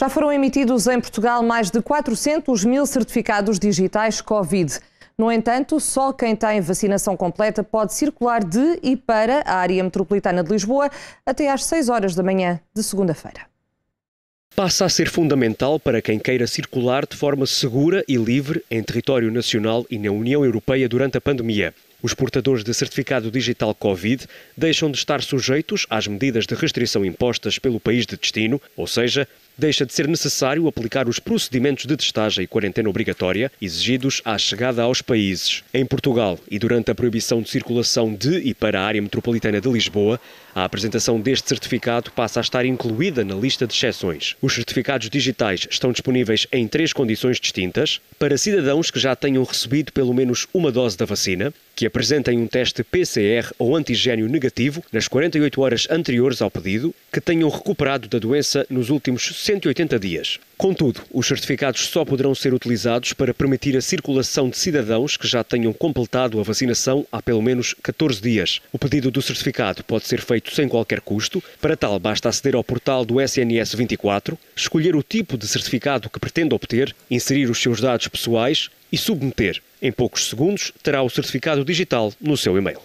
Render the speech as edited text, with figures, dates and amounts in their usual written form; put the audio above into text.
Já foram emitidos em Portugal mais de 400 mil certificados digitais Covid. No entanto, só quem tem vacinação completa pode circular de e para a área metropolitana de Lisboa até às 6 horas da manhã de segunda-feira. Passa a ser fundamental para quem queira circular de forma segura e livre em território nacional e na União Europeia durante a pandemia. Os portadores de certificado digital Covid deixam de estar sujeitos às medidas de restrição impostas pelo país de destino, ou seja, deixa de ser necessário aplicar os procedimentos de testagem e quarentena obrigatória exigidos à chegada aos países. Em Portugal e durante a proibição de circulação de e para a área metropolitana de Lisboa, a apresentação deste certificado passa a estar incluída na lista de exceções. Os certificados digitais estão disponíveis em 3 condições distintas: para cidadãos que já tenham recebido pelo menos uma dose da vacina, que apresentem um teste PCR ou antigênio negativo nas 48 horas anteriores ao pedido, que tenham recuperado da doença nos últimos 180 dias. Contudo, os certificados só poderão ser utilizados para permitir a circulação de cidadãos que já tenham completado a vacinação há pelo menos 14 dias. O pedido do certificado pode ser feito sem qualquer custo. Para tal, basta aceder ao portal do SNS 24, escolher o tipo de certificado que pretende obter, inserir os seus dados pessoais e submeter. Em poucos segundos, terá o certificado digital no seu e-mail.